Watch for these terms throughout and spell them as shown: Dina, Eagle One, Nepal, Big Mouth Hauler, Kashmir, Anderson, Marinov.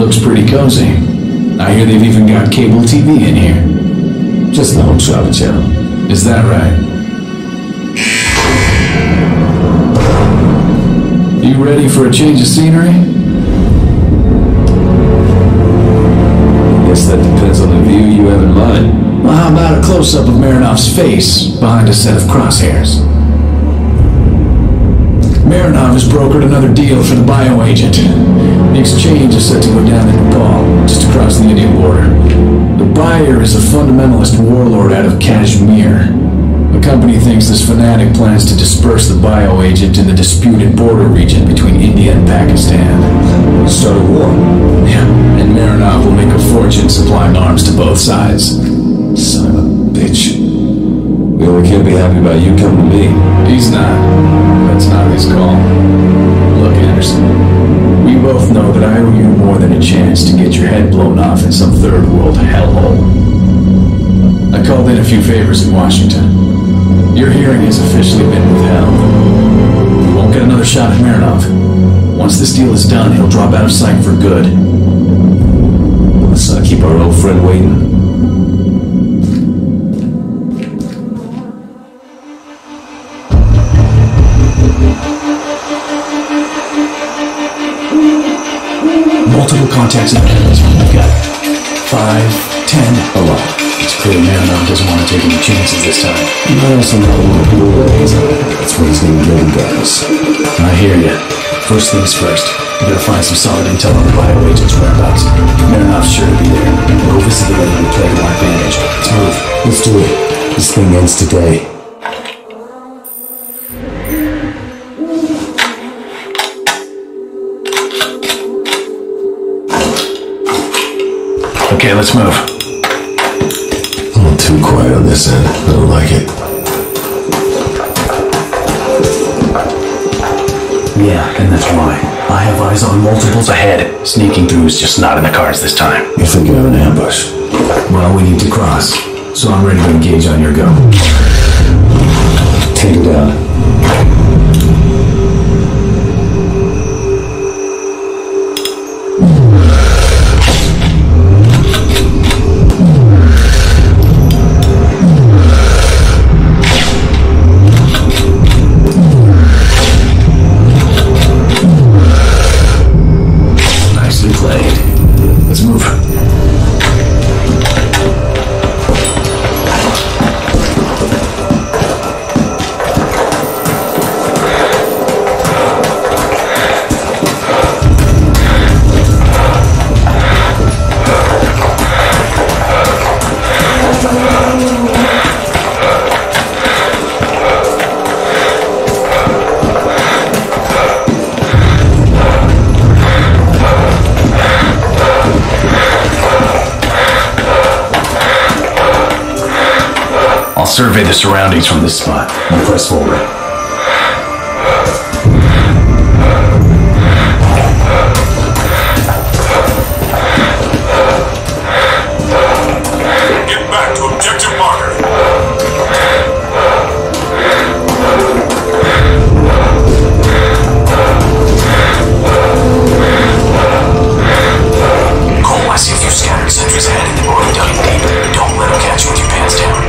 Looks pretty cozy. I hear they've even got cable TV in here. Just the home shop channel. Is that right? You ready for a change of scenery? I guess that depends on the view you have in mind. Well, how about a close-up of Marinov's face behind a set of crosshairs? Marinov has brokered another deal for the bioagent. The exchange is set to go down in Nepal, just across the Indian border. The buyer is a fundamentalist warlord out of Kashmir. The company thinks this fanatic plans to disperse the bioagent in the disputed border region between India and Pakistan. Start a war. Yeah, and Marinov will make a fortune supplying arms to both sides. Son of a bitch. We only can't be happy about you coming to me. He's not. That's not his call. Look, Anderson, we both know that I owe you more than a chance to get your head blown off in some third-world hellhole. I called in a few favors in Washington. Your hearing has officially been withheld. You won't get another shot at Marinov. Once this deal is done, he'll drop out of sight for good. Let's not keep our old friend waiting. Multiple contacts in the cameras. We've got 5, 10, a lot. It's clear Marinov doesn't want to take any chances this time. And I also know the blue rays on it. That's what his name really does. I hear you. First things first. We gotta find some solid intel on the bioagent's whereabouts. Marinov's sure to be there. We'll visit the lady and play to our advantage. Let's move. Let's do it. This thing ends today. Okay, let's move. A little too quiet on this end. I don't like it. Yeah, and that's why. I have eyes on multiples ahead. Sneaking through is just not in the cards this time. You're thinking of an ambush. Well, we need to cross, so I'm ready to engage on your go. Take it down. Survey the surroundings from this spot. And press forward. Get back to objective marker. Cole, I see a few scattered sentries ahead in the border dug deep. Don't let them catch you with your pants down.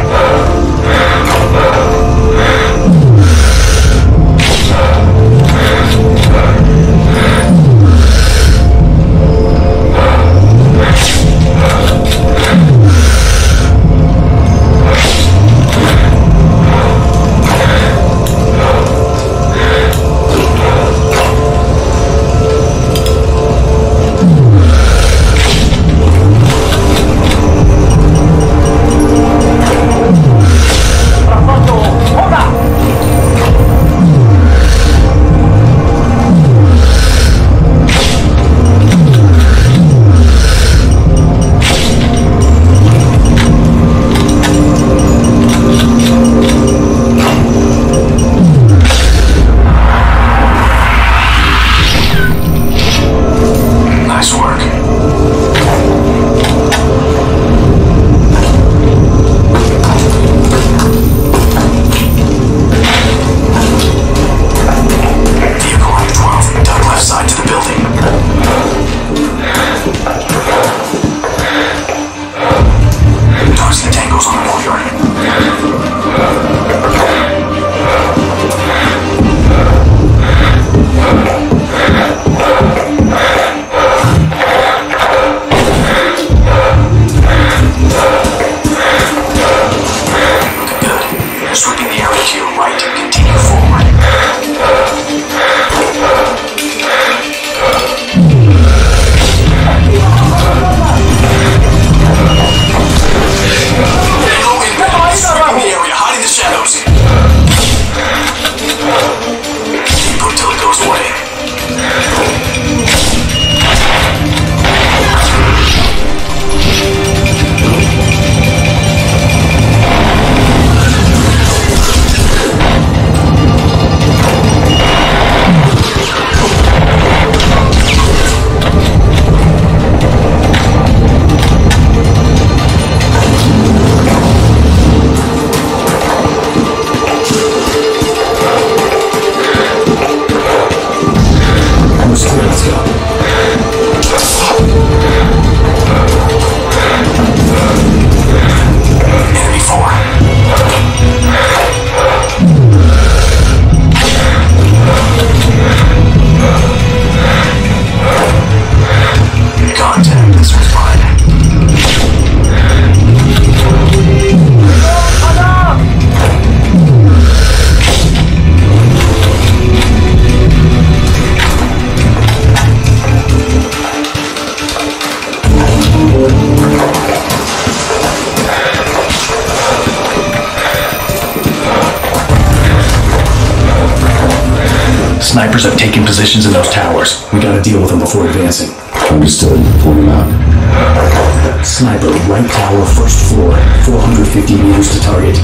Snipers have taken positions in those towers. We gotta deal with them before advancing. Understood. Point them out. Sniper, right tower, first floor. 450 meters to target.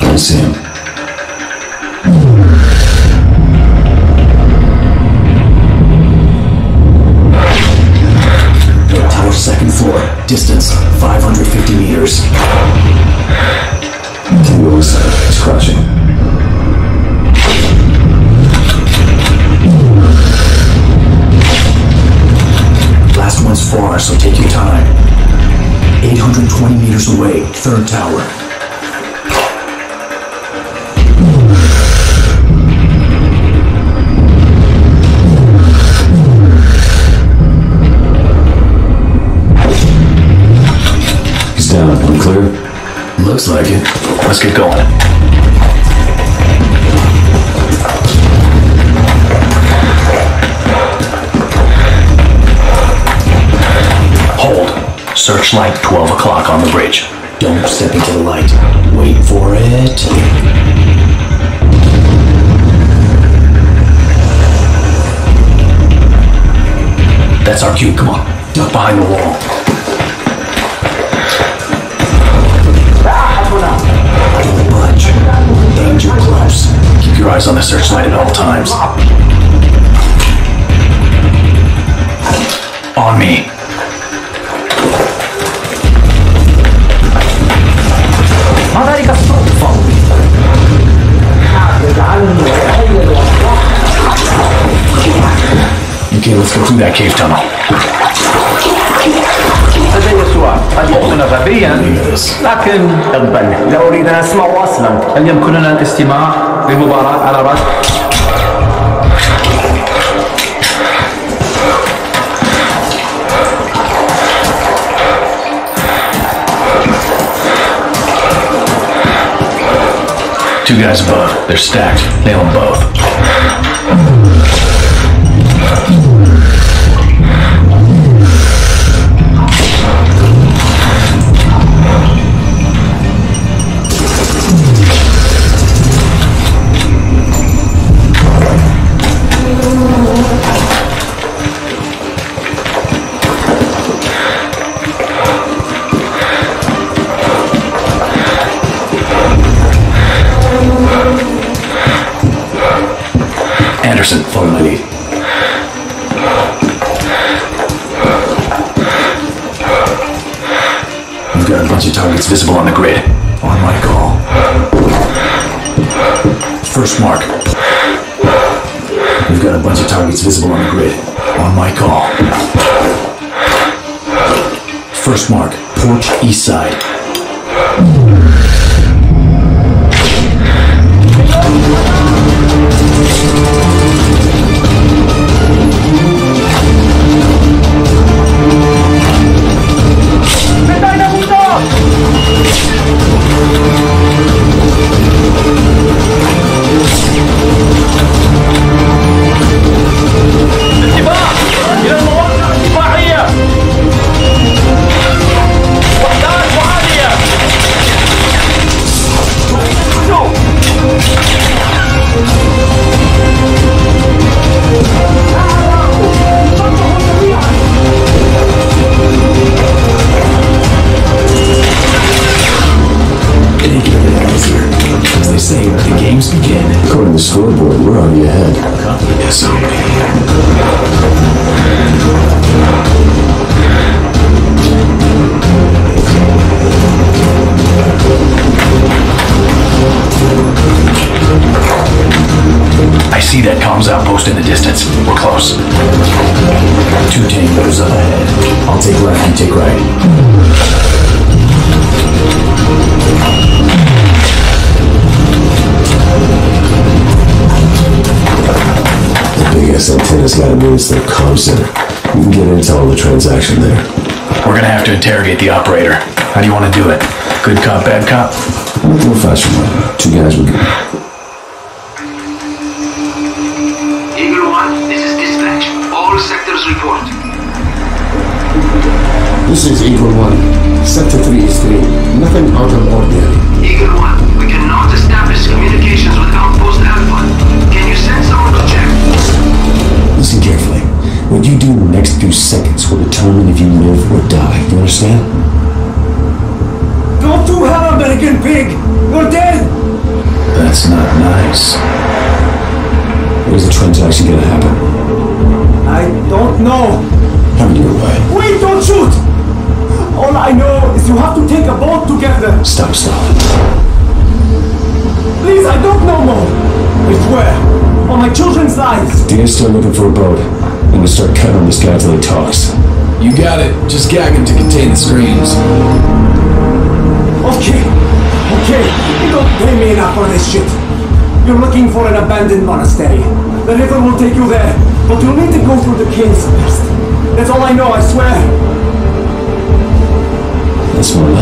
Don't see him. Right tower, second floor. Distance, 550 meters. Tango is crouching. Far, so take your time. 820 meters away, third tower. He's down. I'm clear? Looks like it. Let's get going. Searchlight, 12 o'clock on the bridge. Don't step into the light. Wait for it. That's our cue. Come on. Duck behind the wall. Don't budge. Danger close. Keep your eyes on the searchlight at all times. On me. Okay, let's go through that cave tunnel. لكن تبا لو أريد أن أسمع أصلا هل يمكننا الاستماع لمباراة على رأس Two guys above. They're stacked. Nail them both. Anderson, follow my lead. We've got a bunch of targets visible on the grid. On my call. First mark. We've got a bunch of targets visible on the grid. On my call. First mark. Porch east side. According to the scoreboard, we're already ahead. Copy SOP. I see that comms outpost in the distance. We're close. Two tankers up ahead. I'll take left, you take right. I guess antenna's gotta mean it's their comm center. We can get intel on the transaction there. We're gonna have to interrogate the operator. How do you want to do it? Good cop, bad cop? We'll do a fashion one. Two guys will go. Eagle One, this is dispatch. All sectors report. This is Eagle One. Sector 3 is 3. Nothing out of ordinary. Eagle One, we cannot establish communications with outpost Alpha. Can you send someone to check? Where's the transaction gonna happen? I don't know. How do you away? Wait, don't shoot! All I know is you have to take a boat together. Stop. Please, I don't know more. I swear, on my children's lives. Dina's still looking for a boat. I'm gonna start cutting this guy till he talks. You got it. Just gag him to contain the screams. Okay. You don't pay me enough for this shit. You're looking for an abandoned monastery. The river will take you there, but you'll need to go through the caves first. That's all I know, I swear. That's more like